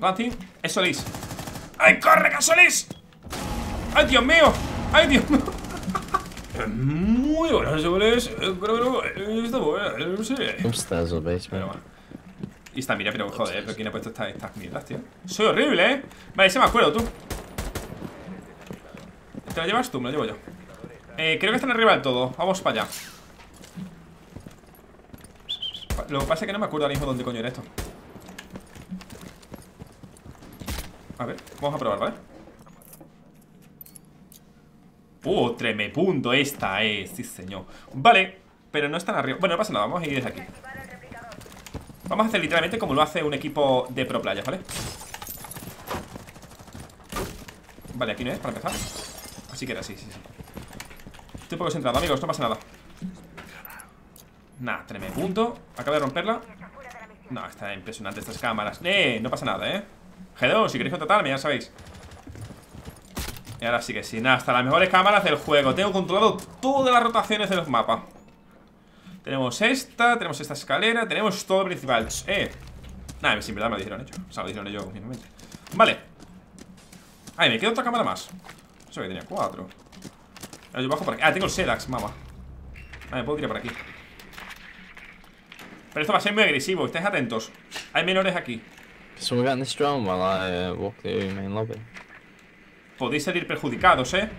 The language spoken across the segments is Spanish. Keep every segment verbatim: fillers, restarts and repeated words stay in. Fantastic. Es Solís. ¡Ay, corre, que Solís! ¡Ay, Dios mío! ¡Ay, Dios mío! Muy buenas, chavales. Creo que está buena, no sé. ¿Cómo estás, veis? Pero bueno. Y está, mira, pero joder, pero ¿quién ha puesto estas esta mierdas, tío? Soy horrible, ¿eh? Vale, se me acuerdo, tú. ¿Te la llevas tú? Me la llevo yo. Eh, creo que están arriba del todo. Vamos para allá. Lo que pasa es que no me acuerdo ahora mismo dónde coño era esto. A ver, vamos a probar, ¿vale? Uh, tremepunto esta es, sí señor. Vale, pero no están arriba. Bueno, no pasa nada, vamos a ir desde aquí. Vamos a hacer literalmente como lo hace un equipo de pro playas, ¿vale? Vale, aquí no es, para empezar. Así que era, sí, sí, sí. Estoy poco centrado, amigos, no pasa nada. Nah, tremendo punto. Acabo de romperla. No, está impresionante estas cámaras. Eh, no pasa nada, eh. Hello, si queréis contratarme, ya sabéis. Y ahora sí que sí, nada, hasta las mejores cámaras del juego. Tengo controlado todas las rotaciones de los mapas. Tenemos esta, tenemos esta escalera, tenemos todo principal. Eh, nada, sin verdad me lo dijeron ellos. O sea, lo dijeron ellos mismamente. Vale. Ahí, me queda otra cámara más. No sé que tenía cuatro. Ahora yo bajo por aquí. Ah, tengo el Sedax, mamá. Ah, me puedo tirar por aquí. Pero esto va a ser muy agresivo, estáis atentos. Hay menores aquí. Podéis salir perjudicados, eh.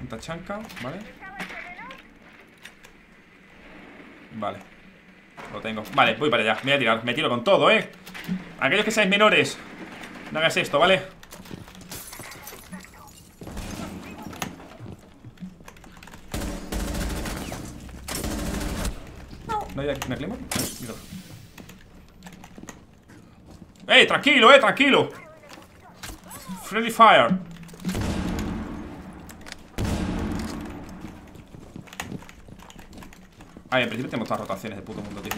Un Tachanka, vale. Vale. Lo tengo. Vale, voy para allá. Me voy a tirar. Me tiro con todo, eh. Aquellos que seáis menores, no hagáis esto, ¿vale? ¿No hay aquí una clima? ¡Ey, tranquilo, eh! ¡Tranquilo! Friendly fire. Ay, en principio tenemos todas las rotaciones de puto mundo, tío.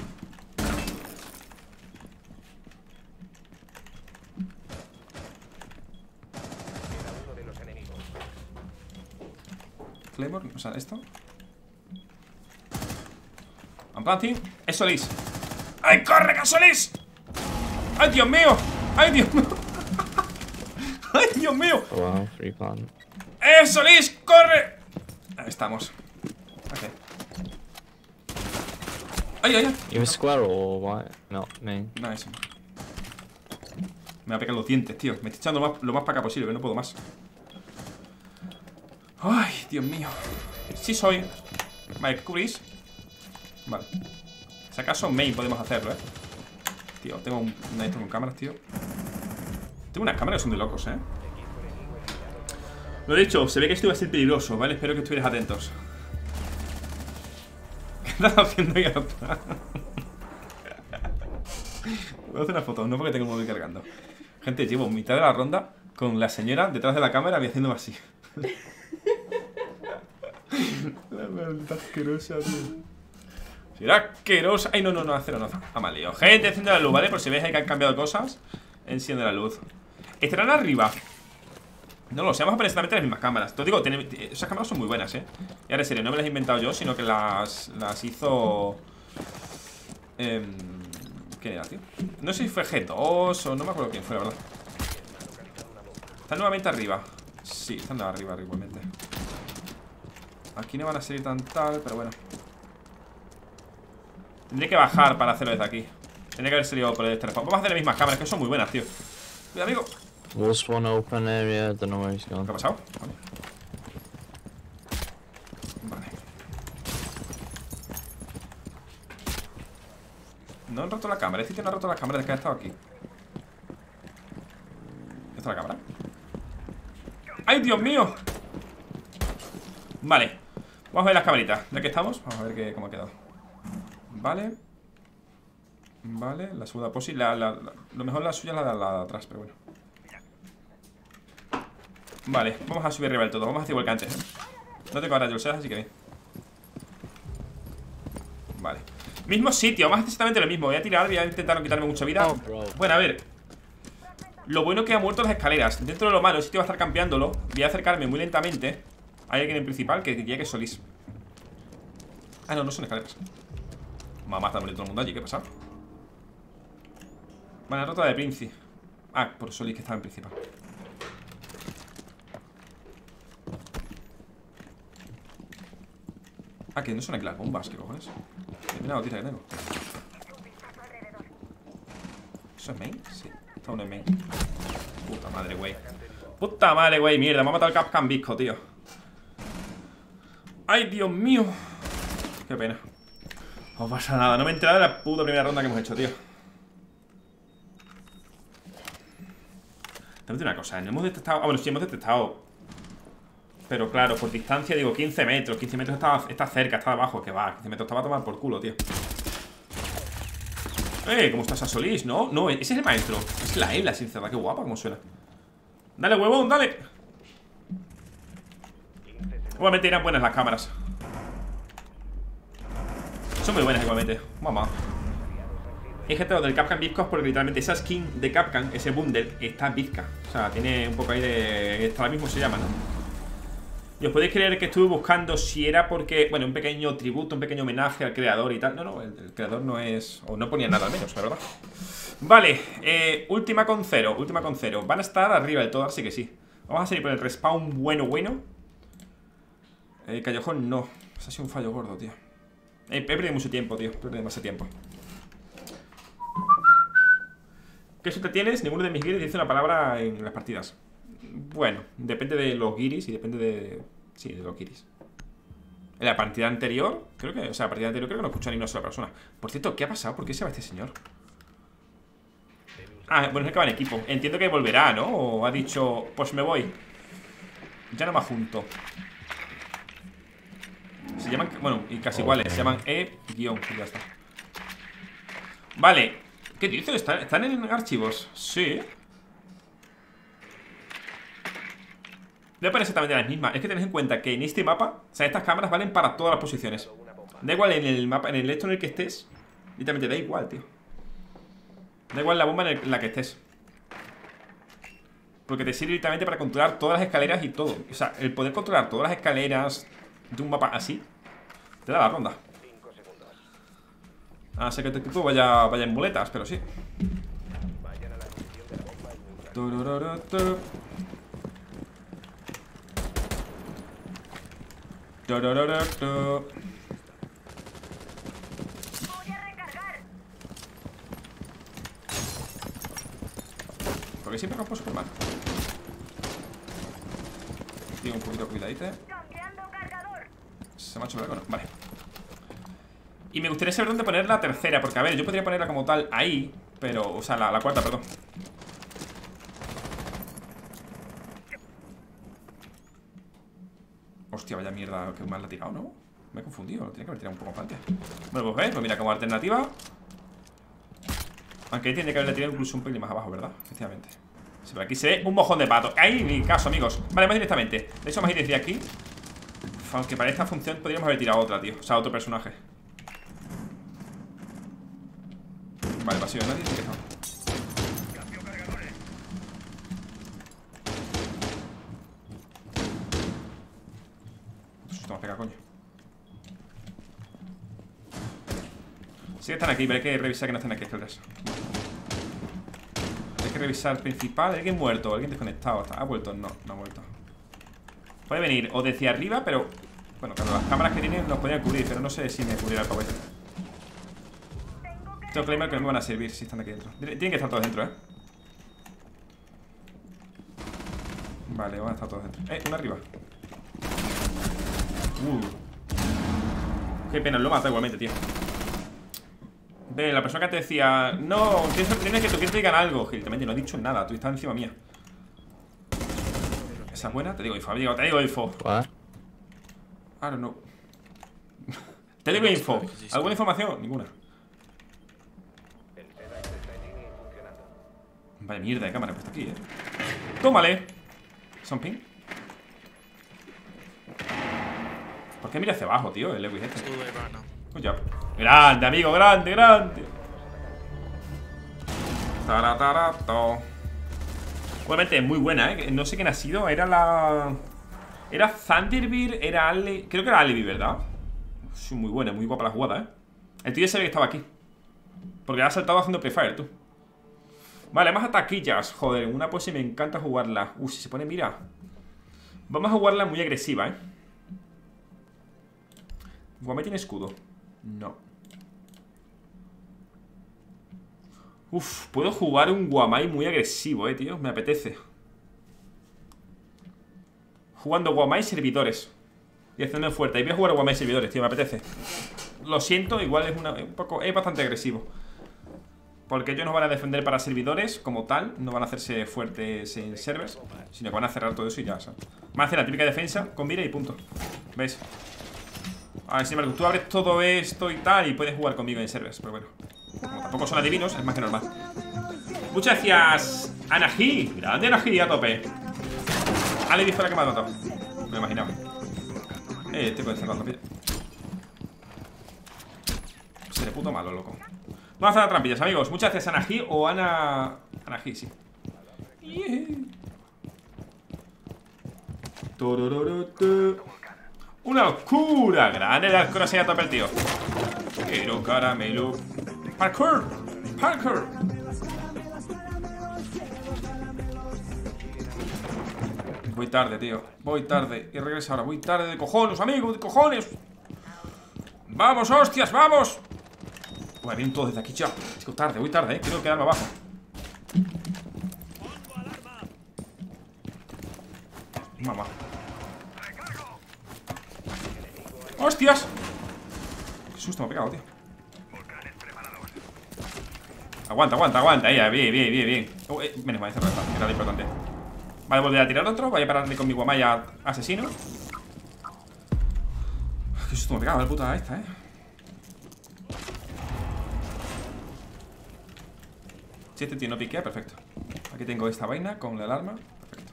Claymore, o sea, esto. Planting, es Solís. ¡Ay, corre, que Solís! ¡Ay, Dios mío! ¡Ay, Dios mío! ¡Ay, Dios mío! Wow, free plan. ¡Eh, Solís, corre! Ahí estamos. Ok. ¡Ay, ay, ay! ¿You square or what? No, man. No, eso. Me va a pegar los dientes, tío. Me estoy echando lo más, lo más para acá posible, que no puedo más. ¡Ay, Dios mío! Sí soy. Vale, ¿qué cubrís? Vale. Si acaso main podemos hacerlo, eh. Tío, tengo un, una con cámaras, tío. Tengo unas cámaras que son de locos, eh. Lo dicho, se ve que esto iba a ser peligroso, ¿vale? Espero que estuvieras atentos. ¿Qué estás haciendo ahí? Voy a hacer una foto, no porque tengo el móvil cargando. Gente, llevo mitad de la ronda con la señora detrás de la cámara y haciéndome así. La maldad asquerosa, tío. Será asquerosa. Ay, no, no, no, cero, no. Ah, mal lío. Gente, enciende la luz, ¿vale? Por si veis que han cambiado cosas. Enciende la luz. ¿Estarán arriba? No lo sé, vamos a poner exactamente las mismas cámaras. Te lo digo, ten... esas cámaras son muy buenas, ¿eh? Y ahora en serio, no me las he inventado yo, sino que las, las hizo... Eh... ¿Quién era, tío? No sé si fue G dos o no me acuerdo quién fue, la verdad. Están nuevamente arriba. Sí, están arriba, igualmente. Aquí no van a salir tan tal, pero bueno. Tendré que bajar para hacerlo desde aquí. Tendré que haber salido por el teléfono. Vamos a hacer las mismas cámaras, que son muy buenas, tío. Cuidado, amigo. ¿Qué ha pasado? Vale. Vale. No han roto la cámara. Este tío no ha roto la cámara desde que ha estado aquí. ¿Dónde está la cámara? ¡Ay, Dios mío! Vale. Vamos a ver las camaritas. Ya que estamos, vamos a ver qué, cómo ha quedado. Vale. Vale, la segunda posi. La, la, la, lo mejor la suya es la, la, la de atrás, pero bueno. Vale, vamos a subir arriba del todo. Vamos a hacer igual que antes, ¿eh? No tengo ahora yo, así que bien. Vale. Mismo sitio, más exactamente lo mismo. Voy a tirar, voy a intentar no quitarme mucha vida. Bueno, a ver. Lo bueno que ha muerto las escaleras. Dentro de lo malo, el sitio va a estar cambiándolo. Voy a acercarme muy lentamente. Hay alguien en principal que diría que es Solís. Ah, no, no son escaleras. Mamá, está muriendo todo el mundo allí, ¿qué pasa? Vale, rota de Princi. Ah, por Solís, que estaba en principal. Ah, que no son aquí las bombas, ¿qué cojones? Mira la tira que tengo. ¿Eso es main? Sí, está uno en main. Puta madre, güey. Puta madre, güey, mierda, me ha matado el Capcan Bisco, tío. Ay, Dios mío. Qué pena. No pasa nada, no me he enterado de la puta primera ronda que hemos hecho, tío. Te voy a decir una cosa, no hemos detectado... Ah, bueno, sí, hemos detectado. Pero claro, por distancia, digo, quince metros. quince metros está, está cerca, está abajo. Que va, quince metros estaba a tomar por culo, tío. Eh, ¿cómo estás a Solís? No, no, ese es el maestro. Es la Ebla, sinceramente, qué guapa como suena. Dale, huevón, dale. Igualmente irán buenas las cámaras. Son muy buenas igualmente. Mamá. Hay gente del Capcan Bisco porque literalmente esa skin de Capcan, ese bundle, está bizca. O sea, tiene un poco ahí de... Ahora mismo se llama, ¿no? Y os podéis creer que estuve buscando si era porque... Bueno, un pequeño tributo, un pequeño homenaje al creador y tal. No, no, el, el creador no es... O no ponía nada al menos, la verdad. Vale, eh, última con cero, última con cero. Van a estar arriba de todo, así que sí. Vamos a salir por el respawn bueno, bueno. El callejón no. Eso ha sido un fallo gordo, tío. He, he perdido mucho tiempo, tío. He perdido demasiado tiempo. ¿Qué suerte tienes? Ninguno de mis guiris dice una palabra en las partidas. Bueno, depende de los guiris y depende de... Sí, de los guiris. En la partida anterior, creo que... O sea, la partida anterior creo que no escuchó ni una sola persona. Por cierto, ¿qué ha pasado? ¿Por qué se va este señor? Ah, bueno, es el que va en equipo. Entiendo que volverá, ¿no? O ha dicho, pues me voy. Ya no me junto. Se llaman... Bueno, y casi iguales. Se llaman E... Guión, y ya está. Vale. ¿Qué dices? ¿Están, están en archivos? Sí. Debe poner exactamente las mismas. Es que tenés en cuenta que en este mapa, o sea, estas cámaras valen para todas las posiciones. Da igual en el mapa, en el esto en el que estés. Literalmente da igual, tío. Da igual la bomba en, el, en la que estés. Porque te sirve literalmente para controlar todas las escaleras y todo. O sea, el poder controlar todas las escaleras de un mapa así te da la ronda. Así que tu equipo vaya, vaya en boletas, pero sí. Voy a recargar. Porque siempre nos puedo formar. Tengo un poquito cuidadito. Se me ha hecho vergüenza. Vale. Y me gustaría saber dónde poner la tercera. Porque a ver, yo podría ponerla como tal ahí. Pero, o sea, la, la cuarta, perdón. Hostia, vaya mierda, que mal la ha tirado, ¿no? Me he confundido, lo tenía que haber tirado un poco más antes. Bueno, pues veis, pues mira, como alternativa. Aunque ahí tiene que haberle tirado incluso un pelín más abajo, ¿verdad? Efectivamente. Sí, pero aquí se ve un mojón de pato. Ahí mi caso, amigos. Vale, más directamente. De hecho, más ir desde aquí. Uf, aunque para esta función podríamos haber tirado otra, tío. O sea, otro personaje. Vale, pasivo, nadie dice que no. Sí que están aquí, pero hay que revisar que no estén aquí escaleras. Hay que revisar principal. Alguien muerto, alguien desconectado. ¿Ha vuelto? No, no ha vuelto. Puede venir o desde arriba, pero... Bueno, claro, las cámaras que tienen nos podrían cubrir, pero no sé si me cubrirá el pavo. Estos claimers que no me van a servir si están aquí dentro. Tienen que estar todos dentro, ¿eh? Vale, van a estar todos dentro. Eh, uno arriba. Uh. Qué pena, lo mata igualmente, tío. Ve, la persona que te decía, no, tienes que tocar, te digan algo, Gil. También no he dicho nada, tú estás encima mía. ¿Esa es buena? Te digo info, amigo, te digo info. ¿What? I don't know. Te digo info. ¿Alguna información? Ninguna. Vaya mierda de cámara he puesto aquí, eh. Tómale. ¿Something? ¿Por qué mira hacia abajo, tío? El Lewis este. Good job. Grande, amigo, grande, grande. Taratarato. Igualmente es muy buena, ¿eh? No sé quién ha sido. Era la... Era Thunderbird, era Ale... Creo que era Alibi, ¿verdad? Sí, muy buena, muy guapa la jugada, ¿eh? El tío ya sabía que estaba aquí. Porque ha saltado haciendo prefire, tú. Vale, más ataquillas. Joder, una posi me encanta jugarla. Uh, si se pone, mira. Vamos a jugarla muy agresiva, ¿eh? Guamai tiene escudo. No. Uf, puedo jugar un Guamai muy agresivo, eh, tío. Me apetece. Jugando Guamai servidores. Y haciendo fuerte. Y voy a jugar Guamai servidores, tío. Me apetece. Lo siento, igual es una, un poco. Es bastante agresivo. Porque ellos no van a defender para servidores como tal. No van a hacerse fuertes en servers, sino que van a cerrar todo eso y ya, ¿sabes? Van a hacer la típica defensa con mira y punto. ¿Ves? A ver, sin embargo, tú abres todo esto y tal y puedes jugar conmigo en servers. Pero bueno, como tampoco son adivinos, es más que normal. Muchas gracias, Anahi. Grande Anahi, a tope. Ah, le dispara que me ha matado. Me lo imaginaba. Eh, estoy con cerrando. Seré puto malo, loco. Vamos a hacer trampillas, amigos. Muchas gracias, Anahi o Ana... Anahi, sí. Yeah. ¡Una locura! Grande la corazón a tope el tío. Quiero caramelo. ¡Parkour! ¡Parkour! Voy tarde, tío. Voy tarde. Y regreso ahora. Voy tarde de cojones, amigos. De cojones. ¡Vamos, hostias! ¡Vamos! Bueno, vienen todos desde aquí, chaval. Chico, tarde, voy tarde, eh. Quiero quedarme abajo. Mamá. ¡Hostias! Qué susto me ha pegado, tío. Aguanta, aguanta, aguanta. Ahí, bien, bien, bien, bien. Uh, eh, menos mal, esa que era lo importante. Vale, volver a tirar otro. Voy a pararle con mi guamaya asesino. Qué susto me ha pegado la puta esta, eh. Si este tío no piquea, perfecto. Aquí tengo esta vaina con la alarma. Perfecto.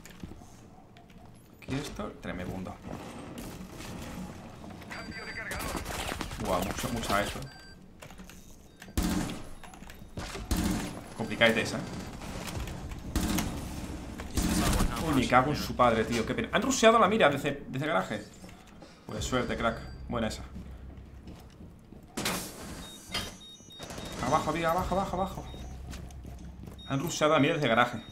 Aquí esto, tremendo. Wow, mucho, mucho a eso. Complicada esa, ¿eh? Uy, me cago en su padre, tío. Qué pena. Han rusheado la mira desde, desde el garaje. Pues suerte, crack. Buena esa. Abajo, amiga, abajo, abajo, abajo. Han rusheado la mira desde el garaje.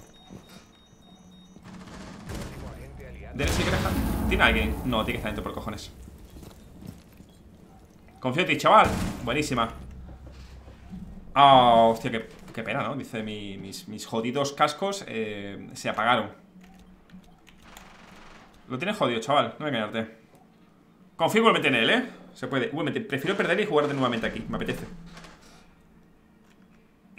¿Debe ser garaje? ¿Tiene alguien? No, tiene que estar dentro por cojones. Confío en ti, chaval. Buenísima. Ah, oh, hostia, qué, qué pena, ¿no? Dice, mi, mis, mis jodidos cascos eh, se apagaron. Lo tienes jodido, chaval. No voy a engañarte. Confío igualmente en él, ¿eh? Se puede. Uy, me te, prefiero perder y jugar de nuevamente aquí. Me apetece.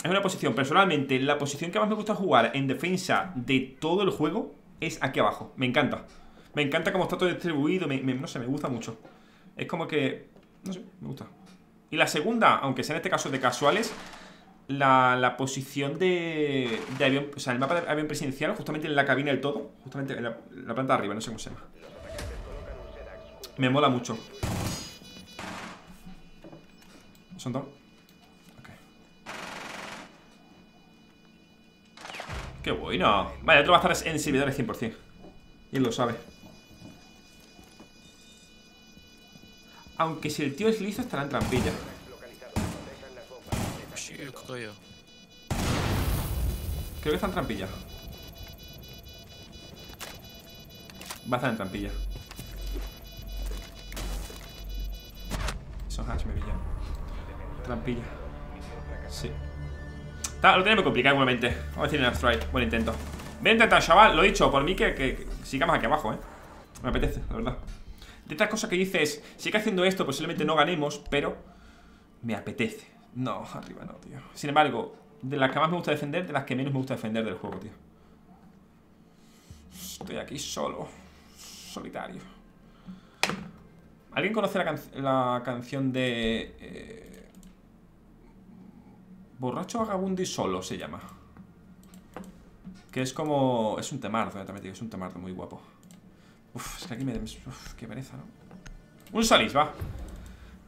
Es una posición. Personalmente, la posición que más me gusta jugar en defensa de todo el juego es aquí abajo. Me encanta. Me encanta cómo está todo distribuido. Me, me, no sé, me gusta mucho. Es como que... No sé, me gusta. Y la segunda, aunque sea en este caso de casuales, la, la posición de, de avión, o sea, el mapa de avión presidencial, justamente en la cabina del todo, justamente en la, la planta de arriba, no sé cómo se llama. Me mola mucho. ¿Son dos? Ok. ¡Qué bueno! Vale, otro va a estar en servidores cien por cien. Y él lo sabe. Aunque si el tío es liso, estará en trampilla. Creo que está en trampilla. Va a estar en trampilla. Son hatch, me pillan. Trampilla. Sí. Está, lo tenemos complicado igualmente. Vamos a decir en strike. Buen intento. Voy a intentar, chaval. Lo he dicho, por mí que, que, que sigamos aquí abajo, eh. Me apetece, la verdad. De estas cosas que dices, sí que haciendo esto posiblemente no ganemos, pero me apetece. No, arriba no, tío. Sin embargo, de las que más me gusta defender, de las que menos me gusta defender del juego, tío. Estoy aquí solo. Solitario. ¿Alguien conoce la, can la canción de... Eh, Borracho, vagabundo y solo se llama? Que es como... Es un temardo, ya te metí, es un temardo muy guapo. Uf, es que aquí me... Uf, qué pereza, ¿no? Un Solís, va.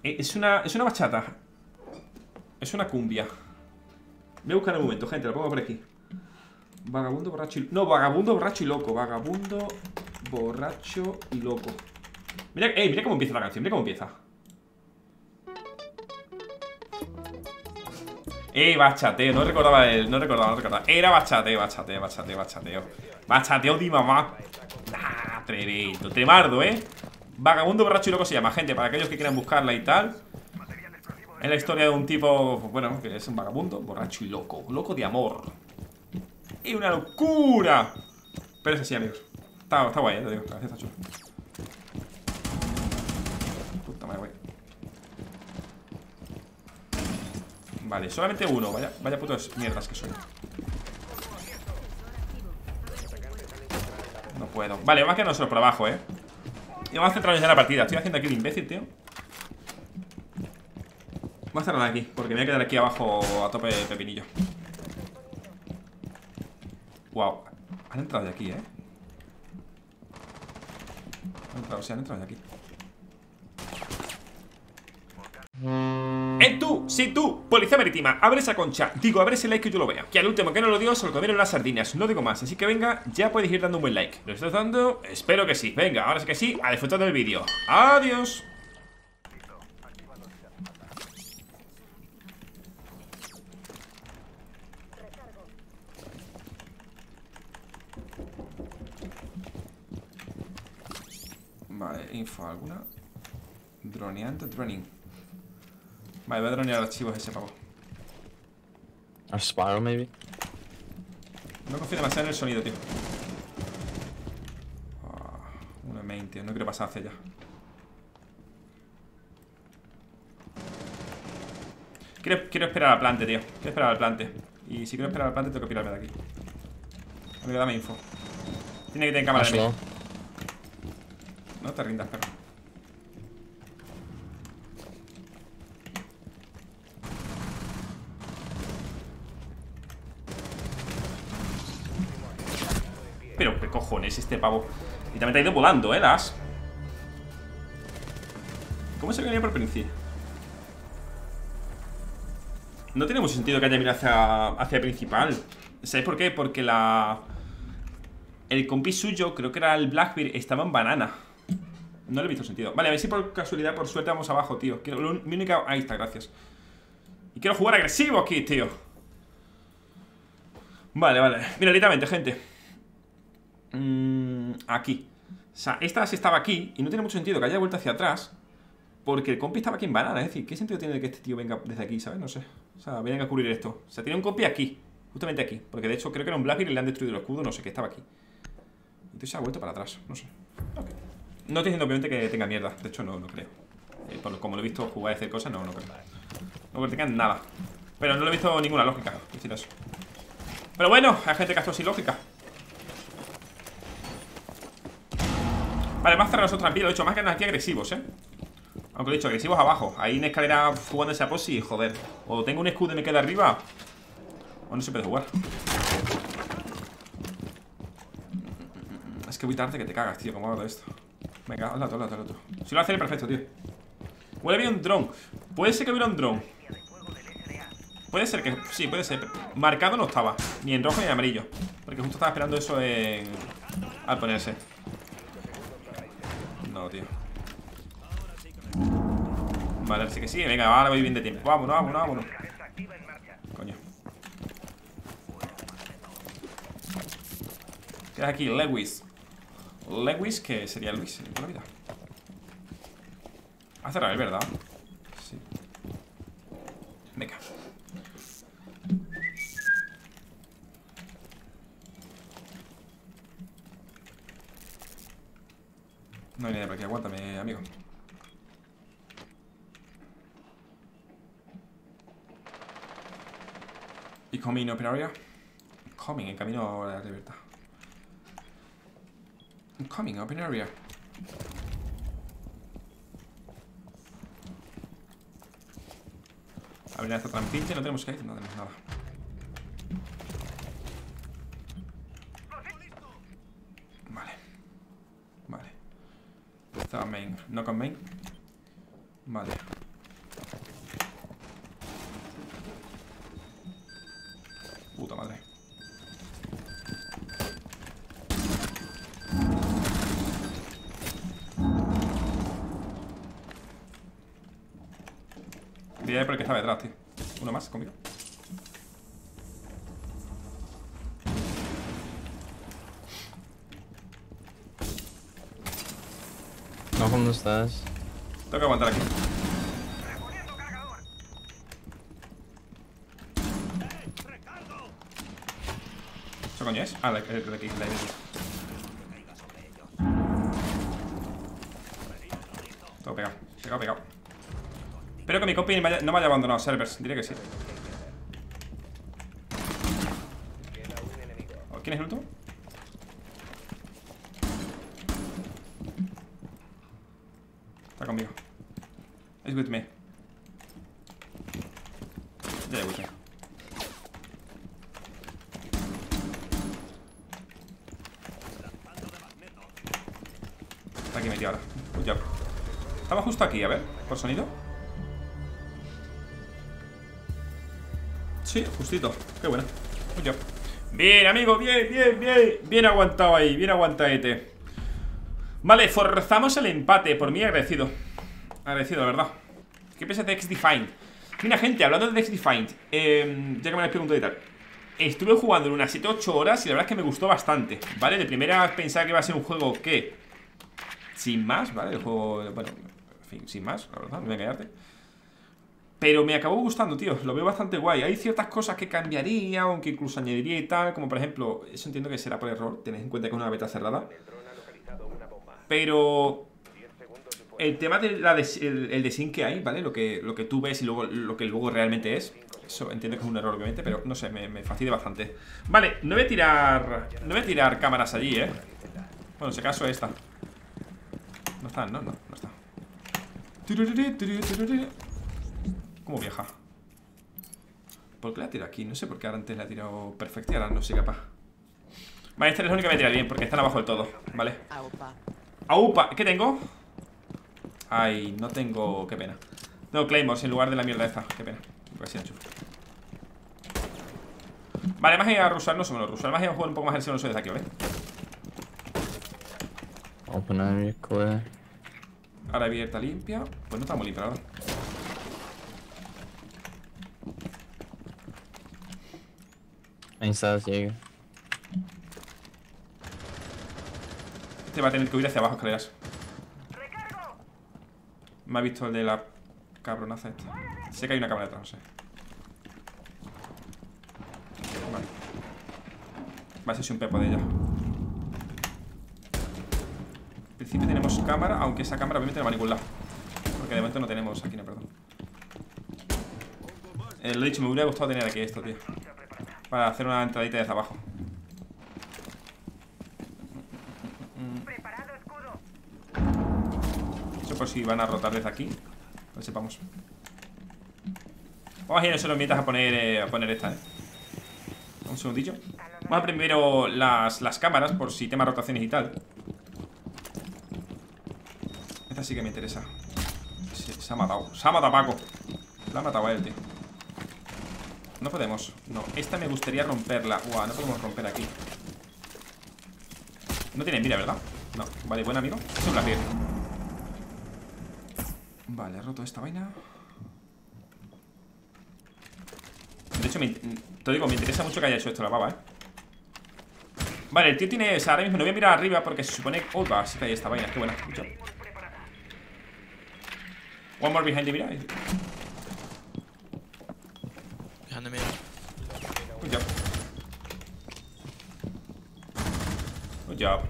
Es una, es una bachata. Es una cumbia. Voy a buscar un momento, gente, lo pongo por aquí. Vagabundo, borracho y... No, vagabundo, borracho y loco. Vagabundo, borracho y loco. Mira, eh, mira cómo empieza la canción, mira cómo empieza. Eh, bachateo, no recordaba el, no recordaba, no recordaba. Era bachateo, bachateo, bachateo, bachateo. Bachateo de mamá. Nah, tremendo, tremardo, eh. Vagabundo, borracho y loco se llama, gente, para aquellos que quieran buscarla y tal. Es la historia de un tipo, bueno, que es un vagabundo, borracho y loco. Loco de amor. Es una locura. Pero es así, amigos. Está, está guay, eh, te digo, está chulo. Puta madre, güey. Vale, solamente uno, vaya, vaya putos mierdas que soy. No puedo. Vale, vamos a quedarnos solo por abajo, eh. Y vamos a centrarnos ya en la partida. Estoy haciendo aquí el imbécil, tío. Voy a cerrar aquí, porque me voy a quedar aquí abajo a tope de pepinillo. Wow. Han entrado de aquí, eh. Han entrado, sí, han entrado de aquí. ¡Eh, tú! ¡Sí, tú! Policía marítima, abre esa concha. Digo, abre ese like que yo lo vea. Que al último que no lo dio se lo comieron las sardinas. No digo más, así que venga, ya puedes ir dando un buen like. ¿Lo estás dando? Espero que sí. Venga, ahora sí que sí, a disfrutar del vídeo. ¡Adiós! Vale, info alguna. Droneante, droning. Vale, voy a dronear archivos ese pavo. A Spyro, maybe. No confío demasiado en el sonido, tío. Oh, una main, tío. No quiero pasar hacia allá. Quiero, quiero esperar al plante, tío. Quiero esperar al plante. Y si quiero esperar al plante, tengo que pirarme de aquí. Amigo, dame info. Tiene que tener cámara de mí. No te rindas, perro. Pero qué cojones este pavo. Y también te ha ido volando, eh, las. ¿Cómo se venía por principio? No tiene mucho sentido que haya mirado hacia, hacia el principal. ¿Sabéis por qué? Porque la... el compi suyo, creo que era el Blackbeard, estaba en banana. No le he visto sentido. Vale, a ver si por casualidad, por suerte, vamos abajo, tío. Quiero, lo, mi única... Ahí está, gracias. Y quiero jugar agresivo aquí, tío. Vale, vale. Mira, literalmente, gente. Aquí. O sea, esta sí estaba aquí. Y no tiene mucho sentido que haya vuelto hacia atrás, porque el compi estaba aquí en banana. Es decir, ¿qué sentido tiene que este tío venga desde aquí? ¿Sabes? No sé. O sea, venga a cubrir esto. O sea, tiene un compi aquí. Justamente aquí. Porque de hecho creo que era un Blackbeard y le han destruido el escudo. No sé, que estaba aquí. Entonces se ha vuelto para atrás. No sé. Okay. No estoy diciendo obviamente que tenga mierda. De hecho, no, no creo. Eh, por lo, como lo he visto jugar y hacer cosas, no, no creo. No creo que tengan nada. Pero no lo he visto ninguna lógica. Decir eso. Pero bueno, hay gente que ha hecho sin lógica. Vale, más cerrados otra pila, lo he hecho más ganas aquí agresivos, eh. Aunque lo he dicho, agresivos abajo. Ahí en escalera jugando esa posi, joder. O tengo un escudo y me queda arriba, o no se puede jugar. Es que voy tarde que te cagas, tío, como hago de esto. Venga, hazlo otro, hazlo otro. Si lo hace, perfecto, tío. Huele bien un dron. Puede ser que hubiera un dron. Puede ser que... Sí, puede ser. Marcado no estaba, ni en rojo ni en amarillo, porque justo estaba esperando eso en... al ponerse. No, tío. Vale, así que sí. Venga, ahora voy bien de tiempo. Vámonos, vámonos, vámonos. Coño. ¿Qué es aquí? Lewis. Lewis, que sería Luis. Por la vida. Ha cerrado, ¿verdad? Sí. Venga. No hay nadie por aquí, aguántame, amigo. Y coming open area. Coming, en camino a la libertad. Coming open area. Abrir esta trampilla, no tenemos que ir, no tenemos nada. Main, no con main. Vale. Puta madre. Diría porque estaba detrás, tío. Uno más conmigo. No, ¿dónde estás? Tengo que aguantar aquí. ¿Eso coño es? Ah, la de aquí, la de aquí. Todo pegado, pegado, pegado. Espero que mi copy no me haya, no me haya abandonado servers. Diré que sí. ¿Quién es el último? Está conmigo. Es with me. Ya le gusta. Está aquí metido ahora. Good job. Estaba justo aquí, a ver, por sonido. Sí, justito. Qué buena. Good job. Bien, amigo, bien, bien, bien. Bien aguantado ahí, bien aguantadete. Vale, forzamos el empate. Por mí agradecido. Agradecido, la verdad. ¿Qué piensas de X-Defined? Mira, gente, hablando de X-Defined, eh, ya que me lo pregunto y tal, estuve jugando en unas siete u ocho horas y la verdad es que me gustó bastante, ¿vale? De primera pensaba que iba a ser un juego que sin más, ¿vale? El juego, bueno, en fin, sin más, la verdad, no voy a engañarte. Pero me acabó gustando, tío, lo veo bastante guay. Hay ciertas cosas que cambiaría, aunque incluso añadiría y tal, como por ejemplo, eso entiendo que será por error, tened en cuenta que es una beta cerrada. Pero el tema del de, el, el desync que hay, ¿vale? Lo que, lo que tú ves y luego lo que luego realmente es. Eso entiendo que es un error, obviamente, pero no sé, me, me fastidia bastante. Vale, no voy a tirar. No voy a tirar cámaras allí, ¿eh? Bueno, si acaso esta. No está, no, no, no está. ¿Cómo viaja? ¿Por qué la tiro aquí? No sé por qué ahora antes la he tirado perfecta y ahora no soy capaz. Vale, esta es la única que voy a tirar bien, porque están abajo del todo, ¿vale? ¡Aupa! ¿Qué tengo? Ay, no tengo... Qué pena. No, Claymores en lugar de la mierda esta. Qué pena. Vale, más a rusar no somos los rusos. Más a jugar un poco más el segundo desde aquí, ¿vale? Ahora abierta, limpia. Pues no está muy limpia, ¿verdad? Insadas llega. Este va a tener que huir hacia abajo, escaleras. Me ha visto el de la cabronaza esta. Sé que hay una cámara detrás, no sé. Vale. Va a ser un pepo de ella. En principio tenemos cámara, aunque esa cámara obviamente no va a ningún lado. Porque de momento no tenemos aquí, no, perdón. Eh, lo he dicho, me hubiera gustado tener aquí esto, tío. Para hacer una entradita desde abajo. Si van a rotar desde aquí, lo sepamos. Vamos a ir solo mientras a poner, eh, a poner esta, eh. Un segundillo. Vamos a primero las, las cámaras, por si tema rotaciones y tal. Esta sí que me interesa. Se, se ha matado. Se ha matado Paco. La ha matado a él, tío. No podemos. No, esta me gustaría romperla. Guau, no podemos romper aquí. No tienen mira, ¿verdad? No. Vale, buen amigo. Es un Blackbeard. Vale, ha roto esta vaina. De hecho, me, te digo, me interesa mucho que haya hecho esto la baba, eh. Vale, el tío tiene... O sea, ahora mismo no voy a mirar arriba porque se supone... Oh, va, sí que hay esta vaina, qué buena. Mucho. One more behind the mirror. Behind the mirror. Good job. Good job.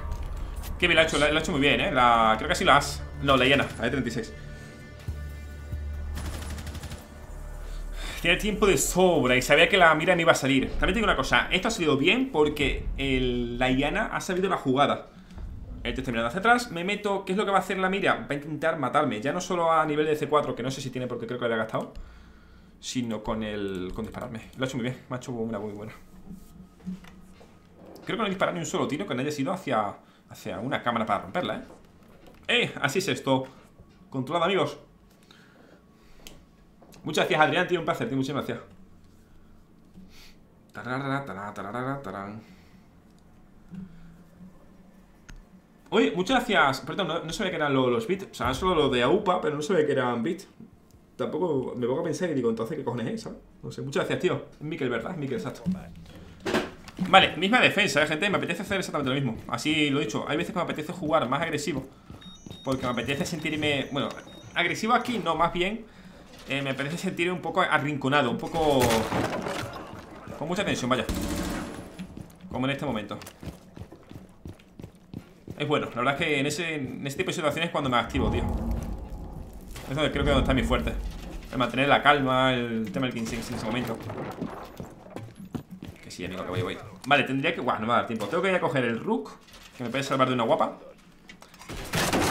Qué bien lo ha hecho, lo ha hecho muy bien, eh. La, creo que así la has... No, la Iana, la E treinta y seis. Tiene tiempo de sobra y sabía que la mira me iba a salir. También te digo una cosa, esto ha salido bien porque el, la Iana ha sabido la jugada. Esto está mirando hacia atrás, me meto, ¿qué es lo que va a hacer la mira? Va a intentar matarme, ya no solo a nivel de C cuatro, que no sé si tiene porque creo que lo había gastado, sino con el con dispararme. Lo ha hecho muy bien, me ha hecho una muy buena. Creo que no he disparado ni un solo tiro que no haya sido hacia, hacia una cámara para romperla, ¿eh? ¡Eh! Así es esto. Controlado, amigos. Muchas gracias, Adrián, tío, un placer, tío, muchas gracias. Oye, muchas gracias. Perdón, no, no sabía que eran lo, los bits. O sea, solo lo de AUPA, pero no sabía que eran bits. Tampoco me pongo a pensar y digo, entonces, ¿qué cojones es? ¿Sabes? No sé, muchas gracias, tío. Mikel, ¿verdad? Mikel, exacto. Vale, misma defensa, ¿eh, gente? Me apetece hacer exactamente lo mismo. Así lo he dicho, hay veces que me apetece jugar más agresivo. porque me apetece sentirme... Bueno, agresivo aquí, no, más bien eh, me apetece sentirme un poco arrinconado, un poco... con mucha tensión, vaya. Como en este momento. Es bueno, la verdad es que en ese, en este tipo de situaciones es cuando me activo, tío. Es donde creo que es donde está mi fuerte. El mantener la calma, el tema del quince en ese momento. Que sí, amigo, que voy, voy. Vale, tendría que... Guau, no me va a dar tiempo. Tengo que ir a coger el Rook, que me puede salvar de una guapa.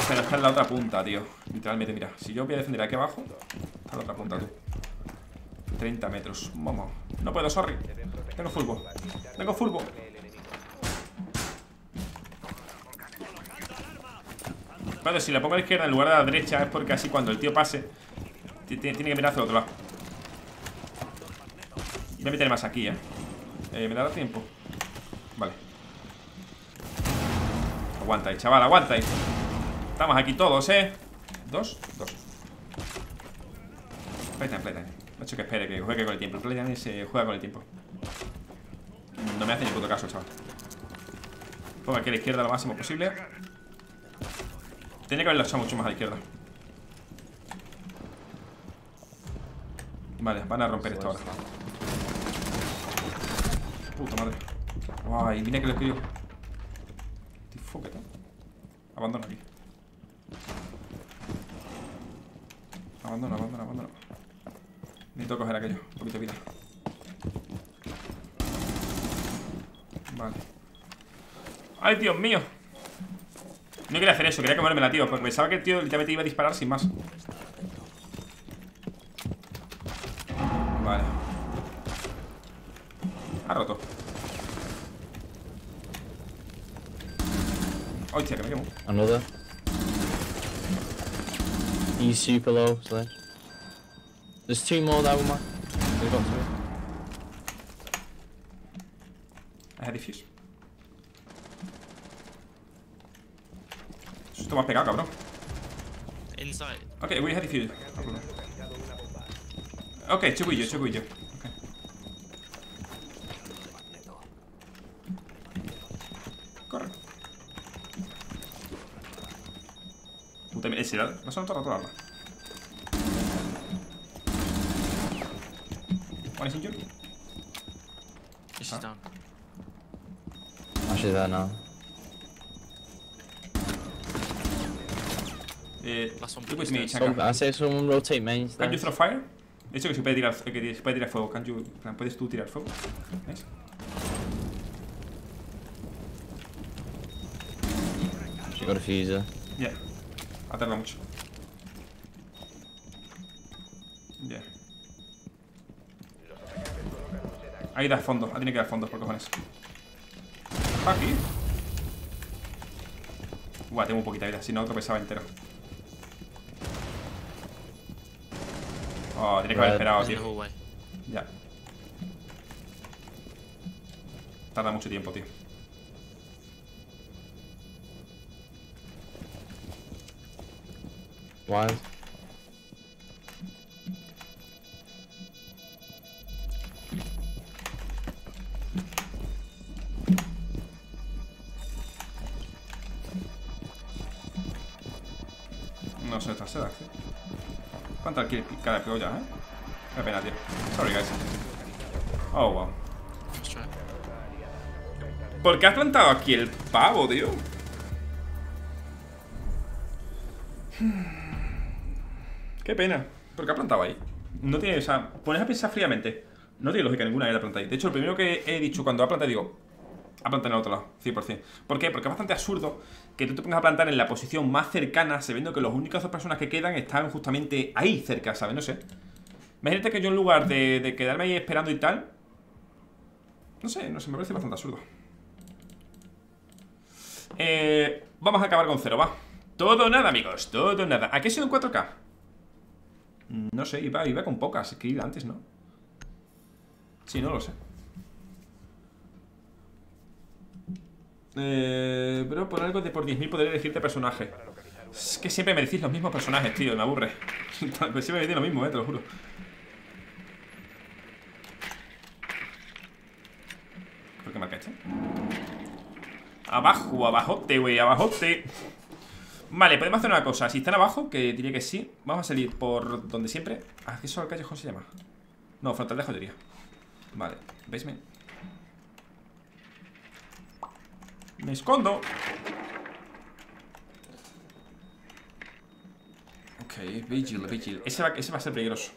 Pero está en la otra punta, tío. Literalmente, mira. Si yo voy a defender aquí abajo, está en la otra punta, tú. treinta metros. Vamos. No puedo, sorry. Tengo fulbo. Tengo fulbo. Pero si la pongo a la izquierda en lugar de a la derecha es porque así cuando el tío pase tiene que mirar hacia el otro lado. Voy a meter más aquí, eh. eh ¿Me dará tiempo? Vale. Aguanta ahí, chaval, aguanta ahí. Estamos aquí todos, eh. Dos, dos. Playtime, playtime. No he hecho que espere, que juegue con el tiempo. El playtime se juega con el tiempo. No me hace ni puto caso, chaval. Pongo aquí a la izquierda lo máximo posible. Tiene que haberlo hecho mucho más a la izquierda. Vale, van a romper esto ahora. Puta madre. Guay, mira que lo escribo. Difúcate. Abandona aquí. Abandona, abandona, abandona. Necesito coger aquello. Un poquito de vida. Vale. ¡Ay, Dios mío! No quería hacer eso, quería comérmela, tío, porque pensaba que el tío literalmente iba a disparar sin más. Vale. Ha roto. Hostia, que me quemo. Another. E C below, slash. There's two more that one. They got two. I had a fuse. Esto me has pegado, cabrón. Ok, voy a defuse. Ok, checo yo, checo yo. Okay. Corre. Puta, ese lado. Me ha sonado toda la arma. ¿One is injured? She's down. She's down now. Eh, I say someone rotate main. Can you throw fire? De hecho que se puede tirar, que se puede tirar fuego. Can you, ¿puedes tú tirar fuego? ¿Ves? She got a fuse. Yeah. Ha tardado mucho. Yeah. Ahí da fondo, ha tenido que dar fondos por cojones. Aquí. Buah, tengo un poquito de vida, si no tropezaba entero. Oh, tiene que haber esperado, tío. Ya. Tarda mucho tiempo, tío. Wild. No sé, está Sedax, tío. ¿Cuánto alquiler cada pego ya, eh? Qué pena, tío. Sorry, guys. Oh, wow. ¿Por qué has plantado aquí el pavo, tío? Qué pena. ¿Por qué has plantado ahí? No tiene, o sea, pones a pensar fríamente. No tiene lógica ninguna, eh, la planta ahí. De hecho, lo primero que he dicho cuando ha plantado, digo, a plantar en el otro lado, cien por cien. ¿Por qué? Porque es bastante absurdo que tú te pongas a plantar en la posición más cercana, sabiendo que las únicas dos personas que quedan están justamente ahí cerca, ¿sabes? No sé. Imagínate que yo en lugar de, de quedarme ahí esperando y tal. No sé, no sé, me parece bastante absurdo. Eh, vamos a acabar con cero, va. Todo nada, amigos, todo nada. ¿A qué ha sido en cuatro K? No sé, iba, iba con pocas, es que iba antes, ¿no? Sí, no lo sé. Eh, pero por algo de por diez mil poder elegirte personaje. Es que siempre me decís los mismos personajes, tío, me aburre. Siempre me decís lo mismo, eh, te lo juro. ¿Por qué marca este? Abajo, abajote, wey, abajote. Vale, podemos hacer una cosa. Si están abajo, que diría que sí, vamos a salir por donde siempre. Ah, eso al callejón se llama. No, frontal de joyería. Vale, basement. Me escondo. Ok, Vigil, Vigil. Ese va, ese va a ser peligroso.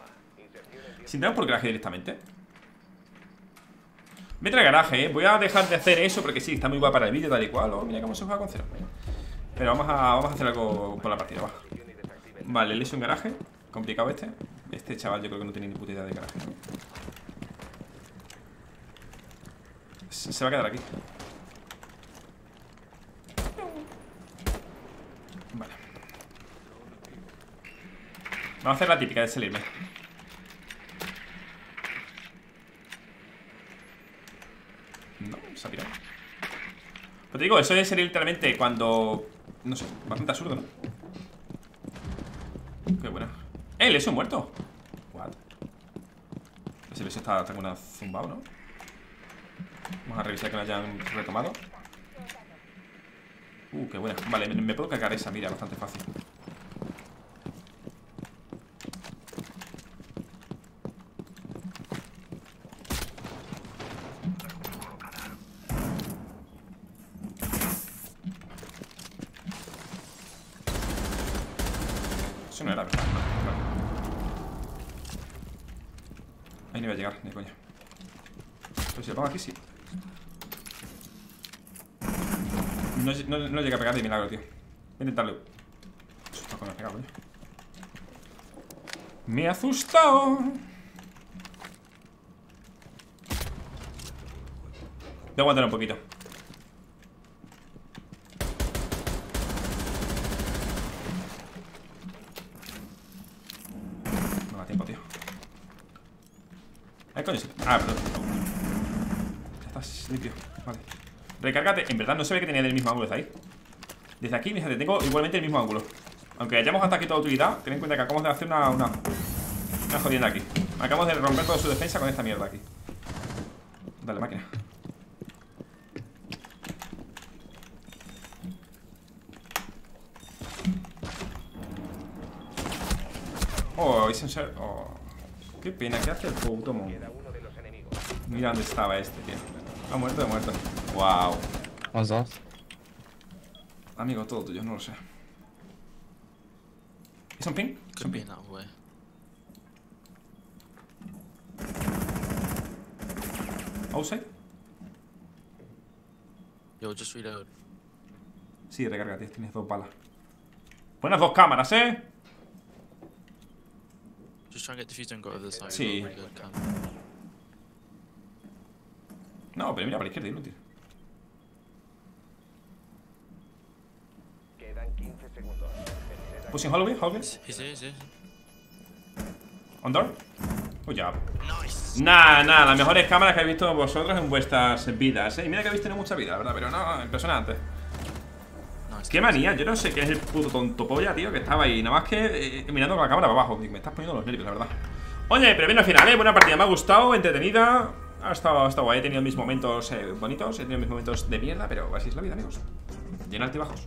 Si entramos por el garaje directamente. Me trae garaje, eh. Voy a dejar de hacer eso porque sí, está muy guay para el vídeo, tal y cual. Oh, mira cómo se juega con cero. Pero vamos a, vamos a hacer algo por la partida, va. Vale, le hice un garaje. Complicado este. Este chaval yo creo que no tiene ni puta idea de garaje. Se, se va a quedar aquí. Vale. Vamos a hacer la típica de salirme. No, se ha pirado. Pero te digo, eso debe ser literalmente cuando... No sé, bastante absurdo, ¿no? Qué buena. ¡Eh, Leso muerto! What? Ese Leso está, está con una zumbao, ¿no? Vamos a revisar que la hayan retomado. Uh, qué buena. Vale, me, me puedo cargar esa, mira, bastante fácil. No era verdad, claro. Ahí no iba a llegar, ni coña. Pero si lo pongo aquí, sí. No, no, no llega a pegar de milagro, tío. Voy a intentarlo. Me ha pegado, coño. Me ha asustado. Voy a aguantar un poquito. Ah, perdón. Estás limpio. Vale. Recárgate. En verdad no se ve que tenía el mismo ángulo desde ahí. Desde aquí, fíjate, tengo igualmente el mismo ángulo. Aunque hayamos gastado aquí toda utilidad, ten en cuenta que acabamos de hacer una, una, una jodienda aquí. Acabamos de romper toda su defensa con esta mierda aquí. Dale, máquina. Oh, es un ser... Oh. Qué pena, ¿qué hace el puto mono? Mira dónde estaba este, tío. Ha muerto, ha muerto. Wow. Más dos. Amigo, todo tuyo, no lo sé. ¿Es un ping? Es un ping. No, güey. ¿Outside? Yo, just reload. Sí, recárgate, tienes dos balas. Buenas dos cámaras, eh. Just try and get defused and go over the side. Sí. No, pero mira para la izquierda, inútil. Quedan quince segundos. Pushing hallway, hallway. He's there, he's there. On door. Oh, ya. Nice. Nah, nah, las mejores cámaras que habéis visto vosotros en vuestras vidas, eh. Mira que habéis tenido mucha vida, la verdad, pero no, impresionante. Nice. Qué manía, yo no sé qué es el puto tonto polla, tío, que estaba ahí. Nada más que eh, mirando con la cámara para abajo. Me estás poniendo los nervios, la verdad. Oye, pero bien al final, eh. Buena partida, me ha gustado, entretenida. Ha estado, ha estado guay, he tenido mis momentos eh, bonitos, he tenido mis momentos de mierda, pero así es la vida, amigos. Llena altibajos.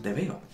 Te veo.